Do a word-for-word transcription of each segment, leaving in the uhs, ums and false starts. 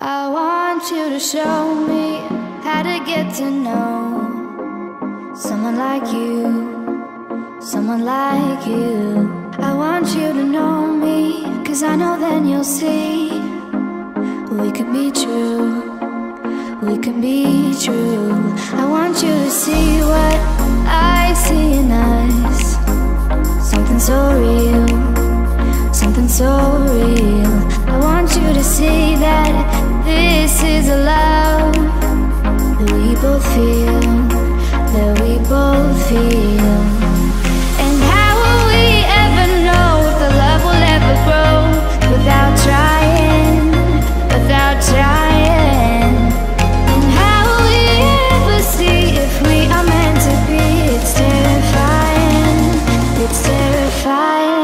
I want you to show me how to get to know someone like you, someone like you. I want you to know me, cause I know then you'll see we could be true, we could be true. I want you to see what I see in us, something so real, something so real. I want you to see that this is a love that we both feel, that we both feel. And how will we ever know if the love will ever grow without trying, without trying? And how will we ever see if we are meant to be? It's terrifying, it's terrifying.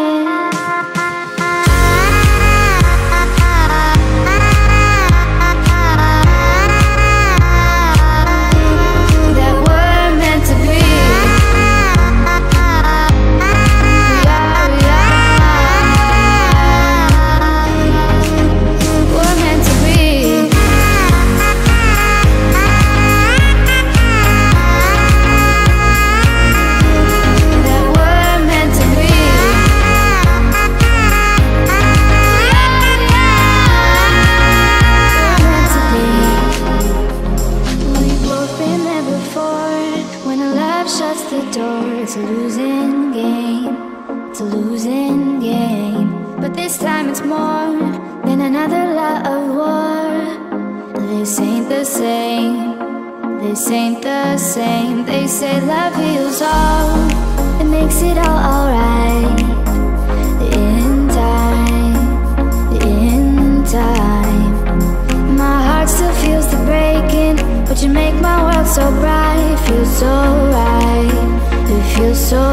It's a losing game, it's a losing game. But this time it's more than another lot of war. This ain't the same, this ain't the same. They say love heals all, it makes it all alright. In time, in time. My heart still feels the breaking, but you make my world so bright. It feels so right, it feels so